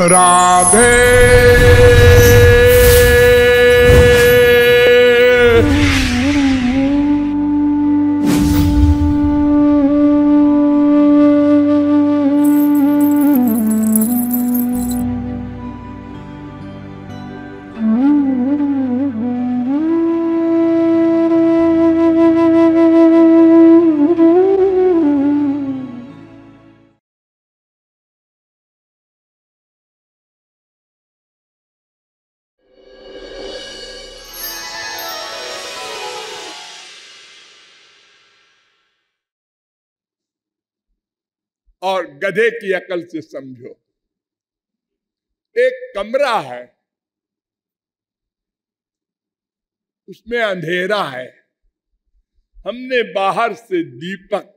राधे और गधे की अकल से समझो। एक कमरा है, उसमें अंधेरा है, हमने बाहर से दीपक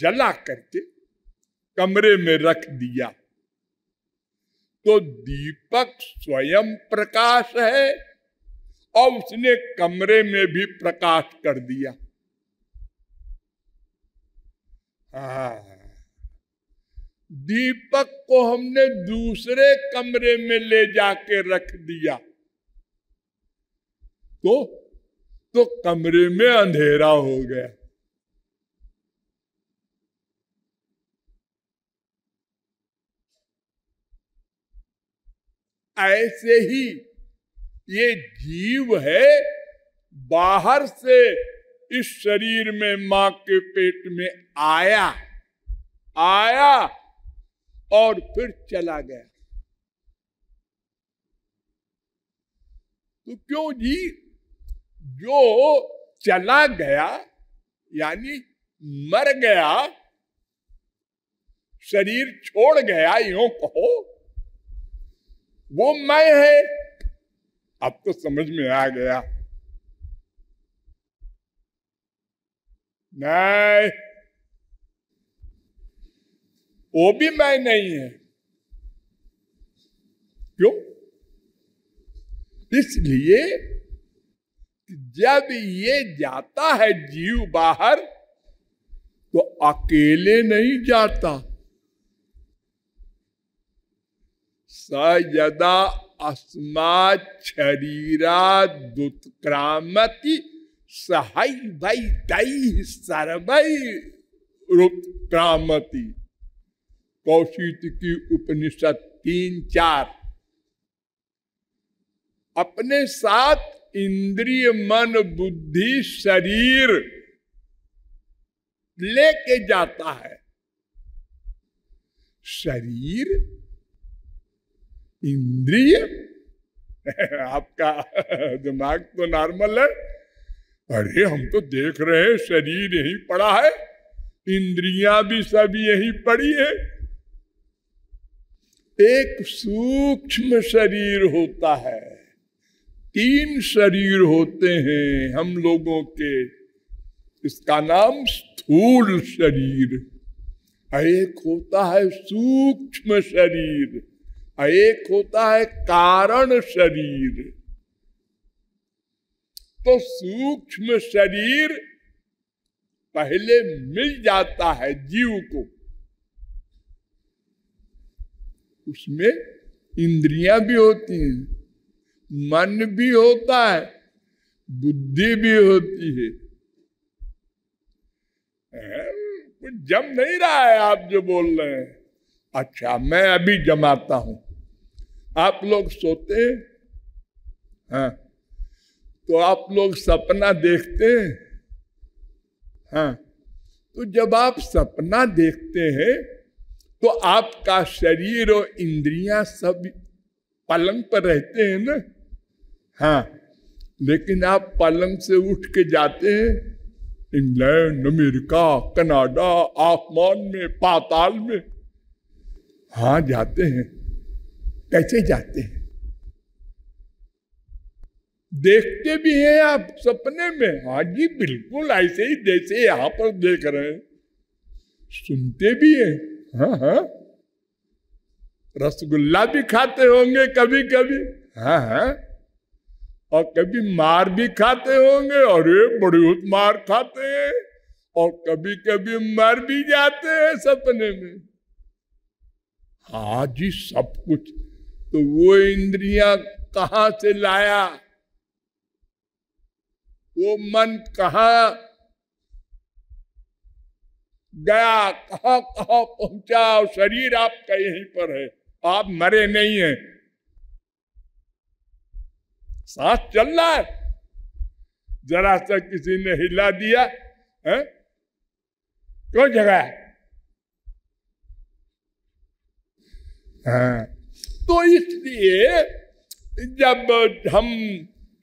जला करके कमरे में रख दिया तो दीपक स्वयं प्रकाश है और उसने कमरे में भी प्रकाश कर दिया। दीपक को हमने दूसरे कमरे में ले जाके रख दिया तो कमरे में अंधेरा हो गया। ऐसे ही ये जीव है, बाहर से इस शरीर में मां के पेट में आया और फिर चला गया। तो क्यों जी, जो चला गया यानी मर गया, शरीर छोड़ गया, यूं कहो, वो मैं है। अब तो समझ में आ गया। नहीं, वो भी मैं नहीं है। क्यों? इसलिए जब ये जाता है जीव बाहर तो अकेले नहीं जाता। सयदा अस्मात् शरीरात् दुत्क्रामति सहाय भाई तई सर्वई रुक्रामति, कौषितकी उपनिषद 3-4। अपने साथ इंद्रिय, मन, बुद्धि, शरीर लेके जाता है। शरीर, इंद्रिय आपका दिमाग तो नॉर्मल है, अरे हम तो देख रहे हैं शरीर यही पड़ा है, इंद्रियां भी सब यही पड़ी है। एक सूक्ष्म शरीर होता है, 3 शरीर होते हैं हम लोगों के, इसका नाम स्थूल शरीर। एक होता है सूक्ष्म शरीर, एक होता है कारण शरीर। तो सूक्ष्म शरीर पहले मिल जाता है जीव को, उसमें इंद्रियां भी होती हैं, मन भी होता है, बुद्धि भी होती है। कुछ जम नहीं रहा है आप जो बोल रहे हैं। अच्छा, मैं अभी जमाता हूं। आप लोग सोते हैं, हाँ, तो आप लोग सपना देखते हैं, हाँ, तो जब आप सपना देखते हैं तो आपका शरीर और इंद्रियां सब पलंग पर रहते हैं ना, हाँ, लेकिन आप पलंग से उठ के जाते हैं इंग्लैंड, अमेरिका, कनाडा, आसमान में, पाताल में, हाँ, जाते हैं। कैसे जाते हैं? देखते भी हैं आप सपने में, हाँ जी बिल्कुल ऐसे ही जैसे यहां पर देख रहे हैं। सुनते भी हैं, हाँ हाँ, रसगुल्ला भी खाते होंगे कभी कभी, हाँ हाँ, और कभी मार भी खाते होंगे, अरे बड़ी मार खाते हैं, और कभी कभी मर भी जाते हैं सपने में। आज ही सब कुछ। तो वो इंद्रियां कहां से लाया, वो मन कहां गया, कहां कहां पहुंचा। शरीर आपका यहीं पर है, आप मरे नहीं हैं, सांस चल रहा है, जरा सा किसी ने हिला दिया है क्यों जगह है। तो इसलिए जब हम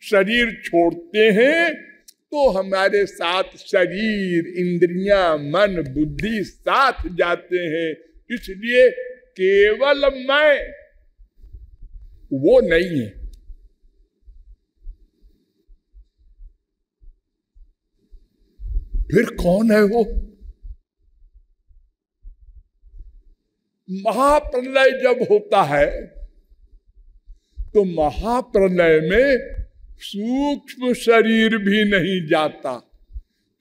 शरीर छोड़ते हैं तो हमारे साथ शरीर, इंद्रियां, मन, बुद्धि साथ जाते हैं। इसलिए केवल मैं वो नहीं है। फिर कौन है वो? महाप्रलय जब होता है तो महाप्रलय में सूक्ष्म शरीर भी नहीं जाता,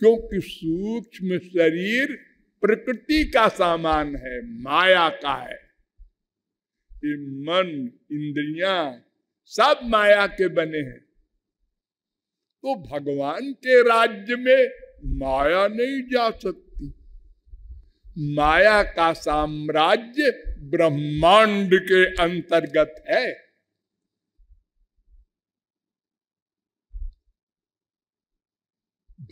क्योंकि सूक्ष्म शरीर प्रकृति का सामान है, माया का है। ये मन, इंद्रियां सब माया के बने हैं। तो भगवान के राज्य में माया नहीं जा सकती। माया का साम्राज्य ब्रह्मांड के अंतर्गत है।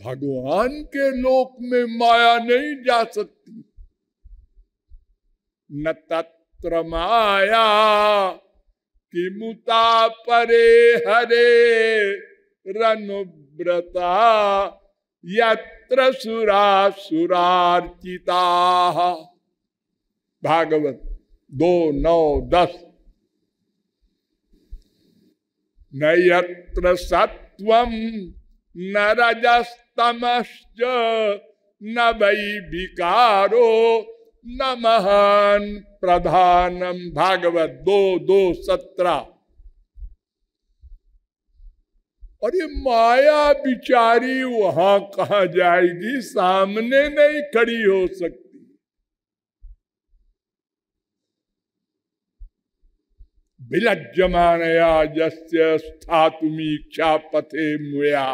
भगवान के लोक में माया नहीं जा सकती। न तत्र माया किमुता परे हरे रनुव्रता यत्र सुरासुरार्चिता। भागवत 2:9-10। न यत्र सत्वम न रजस् तमश्च न वै विकारो न महान प्रधानम। भागवत 2:17। अरे माया बिचारी वहां कहा जाएगी, सामने नहीं खड़ी हो सकती। बिलज्जमानया यस्य स्थातुमीक्षा पथे मुया।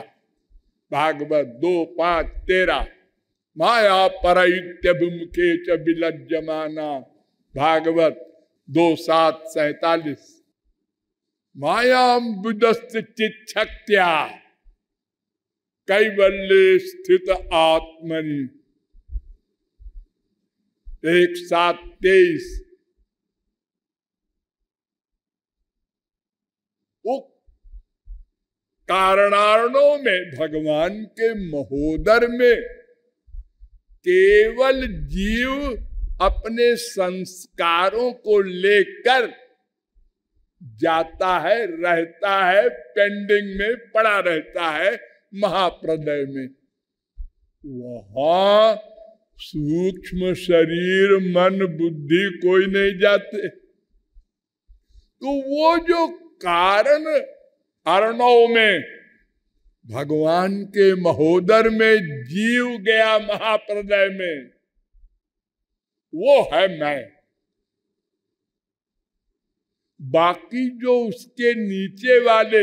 भागवत 2:5-13। माया परैत्यभिमुखे च बिलज्जमाना। भागवत 2:7-47। मायाम्बुदस्य चिच्छक्त्या कैवल्ये स्थित आत्मनि। 1:7-23। वो कारणारणों में, भगवान के महोदर में केवल जीव अपने संस्कारों को लेकर जाता है, रहता है, पेंडिंग में पड़ा रहता है। महाप्रलय में वहां सूक्ष्म शरीर, मन, बुद्धि कोई नहीं जाते। तो वो जो कारण अरणों में, भगवान के महोदर में जीव गया महाप्रलय में, वो है मैं। बाकी जो उसके नीचे वाले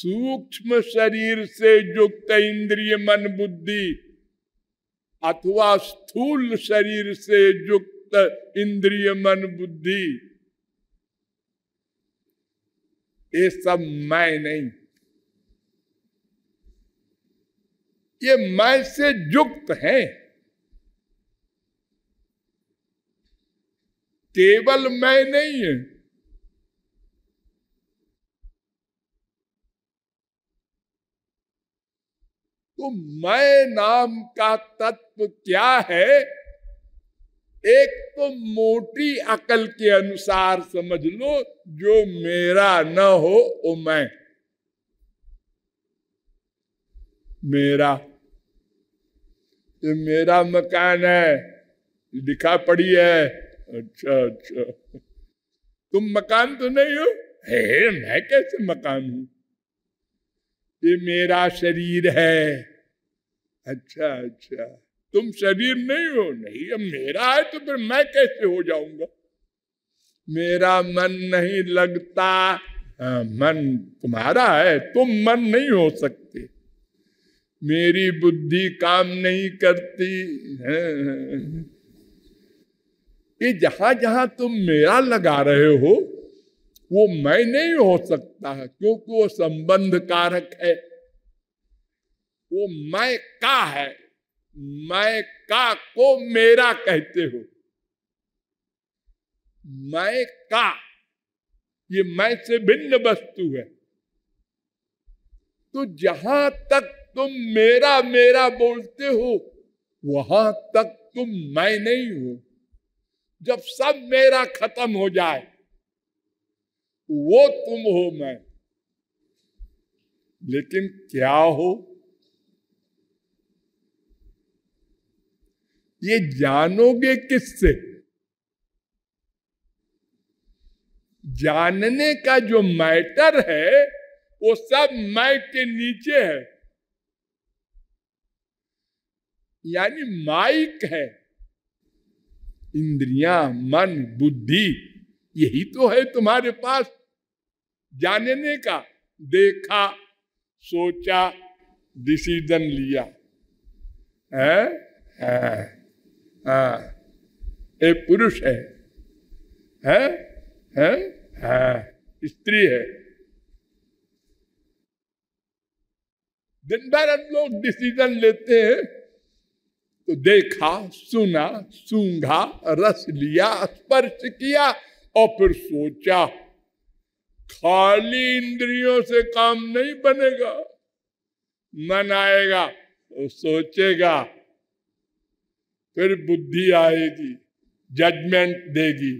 सूक्ष्म शरीर से युक्त इंद्रिय, मन, बुद्धि, अथवा स्थूल शरीर से युक्त इंद्रिय, मन, बुद्धि, ये सब मैं नहीं। ये मैं से युक्त है। केवल मैं नहीं है। तो मैं नाम का तत्व क्या है? एक तो मोटी अकल के अनुसार समझ लो, जो मेरा न हो वो मैं, मेरा। ये मेरा मकान है, दिखा पड़ी है। अच्छा अच्छा, तुम मकान तो नहीं हो? हे, मैं कैसे मकान हूं? ये मेरा शरीर है। अच्छा अच्छा, तुम शरीर नहीं हो? नहीं, अब मेरा है तो फिर मैं कैसे हो जाऊंगा? मेरा मन नहीं लगता। मन तुम्हारा है, तुम मन नहीं हो सकते। मेरी बुद्धि काम नहीं करती। ये जहां जहां तुम मेरा लगा रहे हो वो मैं नहीं हो सकता, क्योंकि वो संबंध कारक है, वो मैं का है। मैं का को मेरा कहते हो। मैं का ये मैं से भिन्न वस्तु है। तो जहां तक तुम मेरा मेरा बोलते हो वहां तक तुम मैं नहीं हो। जब सब मेरा खत्म हो जाए वो तुम हो मैं। लेकिन क्या हो ये जानोगे किससे? जानने का जो मैटर है वो सब मैं के नीचे है, यानी माइक है। इंद्रियां, मन, बुद्धि, यही तो है तुम्हारे पास जानने का। देखा, सोचा, डिसीजन लिया, ये पुरुष है, स्त्री है। दिन भर हम लोग डिसीजन लेते हैं, तो देखा, सुना, सूंघा, रस लिया, स्पर्श किया और फिर सोचा। खाली इंद्रियों से काम नहीं बनेगा, मन आएगा, सोचेगा, फिर बुद्धि आएगी, जजमेंट देगी।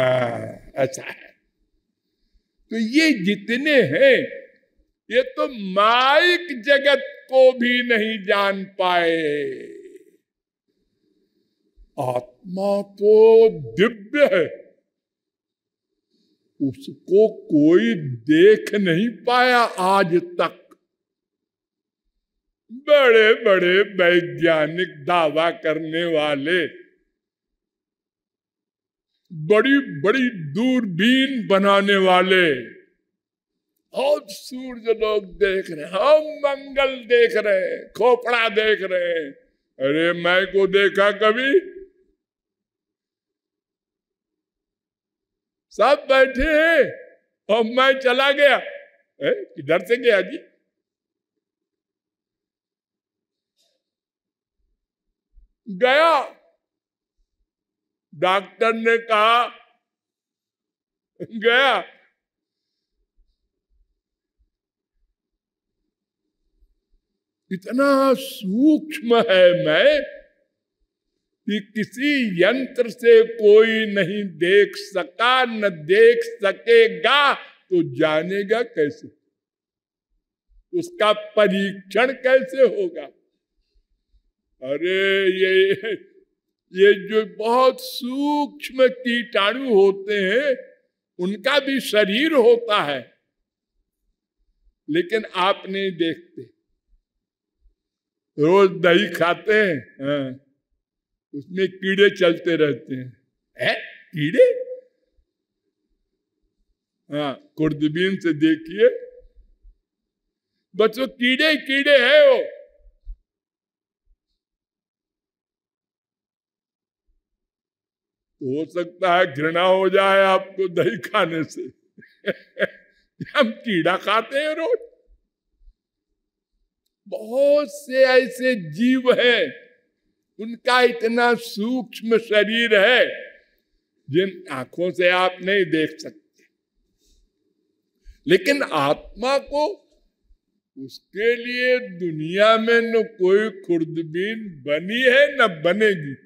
अच्छा है। तो ये जितने हैं ये तो माइक जगत को भी नहीं जान पाए। आत्मा तो दिव्य है, उसको कोई देख नहीं पाया आज तक। बड़े बड़े वैज्ञानिक दावा करने वाले बड़ी बड़ी दूरबीन बनाने वाले और सूर्य लोग देख रहे हैं, हम मंगल देख रहे हैं, खोपड़ा देख रहे हैं। अरे मैं को देखा कभी? सब बैठे हैं और मैं चला गया। किधर से गया जी? गया। डॉक्टर ने कहा गया। इतना सूक्ष्म है मैं कि किसी यंत्र से कोई नहीं देख सका, न देख सकेगा, तो जानेगा कैसे? उसका परीक्षण कैसे होगा? अरे ये जो बहुत सूक्ष्म कीटाणु होते हैं उनका भी शरीर होता है, लेकिन आप नहीं देखते। रोज दही खाते हैं, उसमें कीड़े चलते रहते हैं। कीड़े? हाँ, खुर्दबीन से देखिए बच्चों, कीड़े कीड़े है वो। हो सकता है घृणा हो जाए आपको दही खाने से। हम कीड़ा खाते हैं रोज। बहुत से ऐसे जीव हैं, उनका इतना सूक्ष्म शरीर है जिन आंखों से आप नहीं देख सकते, लेकिन आत्मा को उसके लिए दुनिया में न कोई खुर्दबीन बनी है न बनेगी।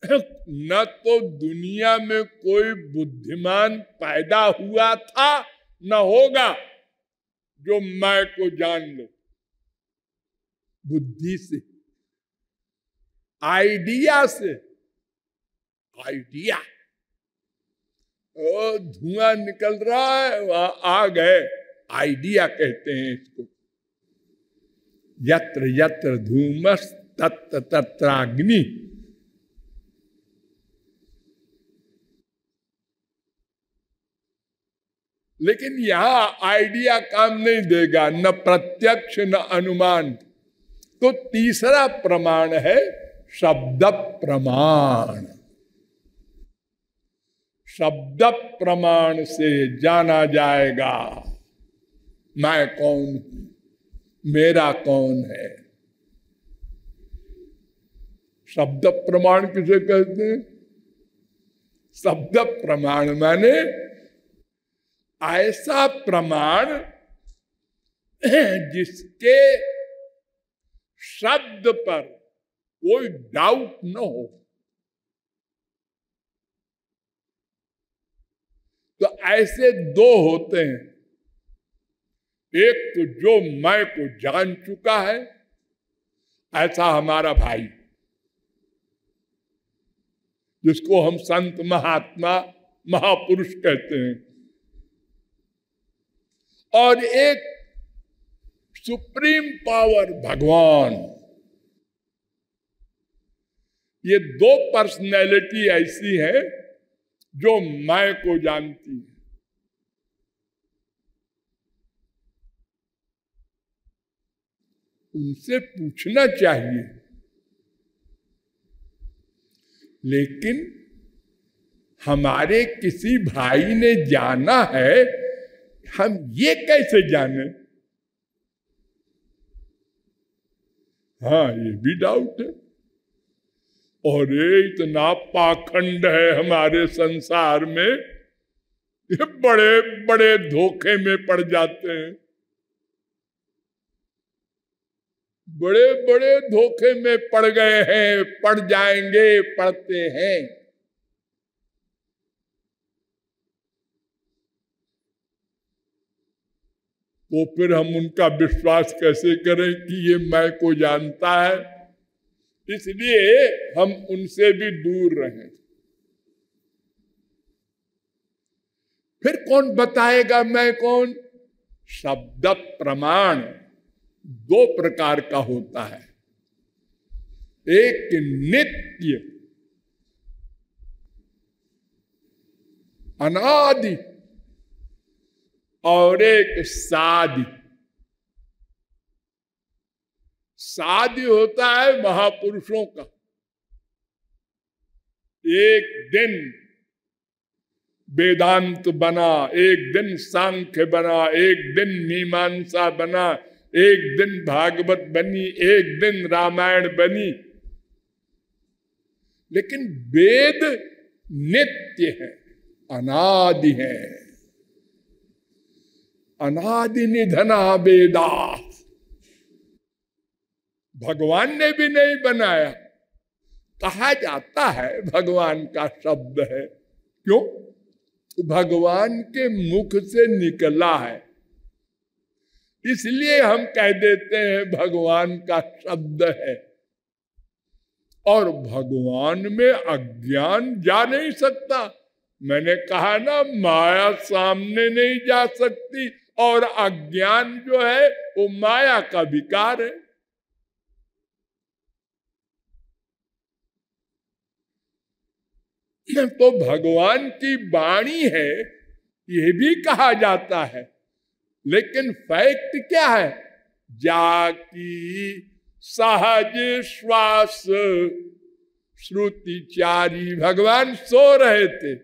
न तो दुनिया में कोई बुद्धिमान पैदा हुआ था न होगा जो मैं को जान ले। बुद्धि से, आइडिया से। आइडिया, ओ धुआं निकल रहा है, वह आग है, आइडिया कहते हैं इसको। यत्र यत्र धूमस् तत्र तत्र अग्नि। लेकिन यहां आइडिया काम नहीं देगा, न प्रत्यक्ष न अनुमान। तो तीसरा प्रमाण है शब्द प्रमाण। शब्द प्रमाण से जाना जाएगा मैं कौन हूं, मेरा कौन है। शब्द प्रमाण किसे कहते हैं? शब्द प्रमाण माने ऐसा प्रमाण जिसके शब्द पर कोई डाउट न हो। तो ऐसे दो होते हैं, एक तो जो मैं को जान चुका है, ऐसा हमारा भाई जिसको हम संत महात्मा महापुरुष कहते हैं, और एक सुप्रीम पावर भगवान। ये दो पर्सनैलिटी ऐसी है जो मैं को जानती है। उनसे पूछना चाहिए, लेकिन हमारे किसी भाई ने जाना है, हम ये कैसे जाने? हाँ, ये भी डाउट है। और ये इतना पाखंड है हमारे संसार में, ये बड़े बड़े धोखे में पड़ जाते हैं, बड़े बड़े धोखे में पड़ गए हैं, पड़ जाएंगे, पड़ते हैं। तो फिर हम उनका विश्वास कैसे करें कि ये मैं को जानता है? इसलिए हम उनसे भी दूर रहें। फिर कौन बताएगा मैं कौन? शब्द प्रमाण दो प्रकार का होता है, एक नित्य अनादि और एक साधि। साधि होता है महापुरुषों का, एक दिन वेदांत बना, एक दिन सांख्य बना, एक दिन मीमांसा बना, एक दिन भागवत बनी, एक दिन रामायण बनी। लेकिन वेद नित्य है, अनादि है। अनादि निधना वेदा, भगवान ने भी नहीं बनाया। कहा जाता है भगवान का शब्द है, क्यों? भगवान के मुख से निकला है, इसलिए हम कह देते हैं भगवान का शब्द है। और भगवान में अज्ञान जा नहीं सकता। मैंने कहा ना, माया सामने नहीं जा सकती, और अज्ञान जो है वो माया का विकार है। तो भगवान की वाणी है, यह भी कहा जाता है, लेकिन फैक्ट क्या है? जाकी सहज श्वास श्रुतिचारी, भगवान सो रहे थे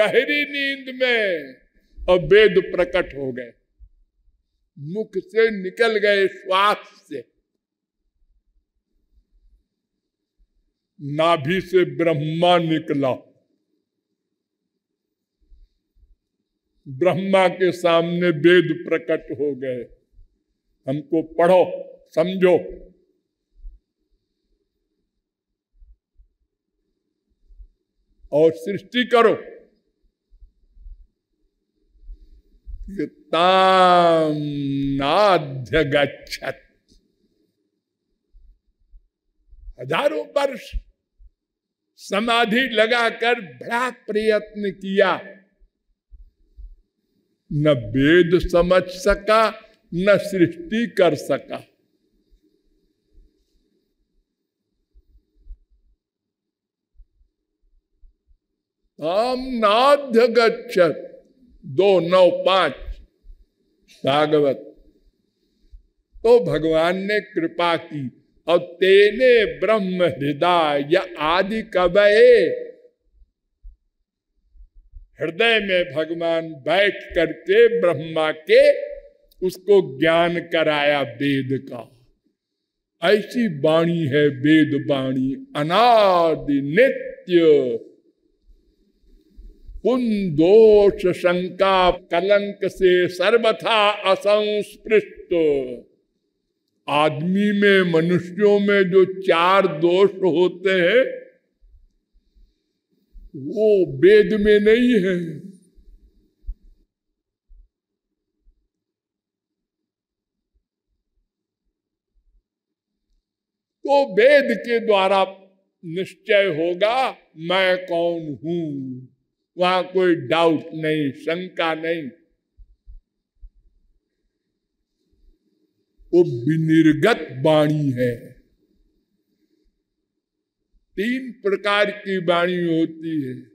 गहरी नींद में और वेद प्रकट हो गए, मुख से निकल गए, श्वास से, नाभि से ब्रह्मा निकला। ब्रह्मा के सामने वेद प्रकट हो गए, हमको पढ़ो समझो। और सृष्टि करो, ताम नाध्य गच्छत, हजारों वर्ष समाधि लगाकर बड़ा प्रयत्न किया, न वेद समझ सका, न सृष्टि कर सका। ताम नाध्य गच्छत, 295 भागवत। तो भगवान ने कृपा की और तेने ब्रह्म हृदय आदि कवये, हृदय में भगवान बैठ करके ब्रह्मा के उसको ज्ञान कराया वेद का। ऐसी वाणी है वेद वाणी, अनादि नित्य, पुन दोष शंका कलंक से सर्वथा असंस्पृष्ट। आदमी में, मनुष्यों में जो 4 दोष होते हैं वो वेद में नहीं है। तो वेद के द्वारा निश्चय होगा मैं कौन हूं, वहां कोई डाउट नहीं, शंका नहीं। वो विनिर्गत वाणी है। 3 प्रकार की वाणी होती है।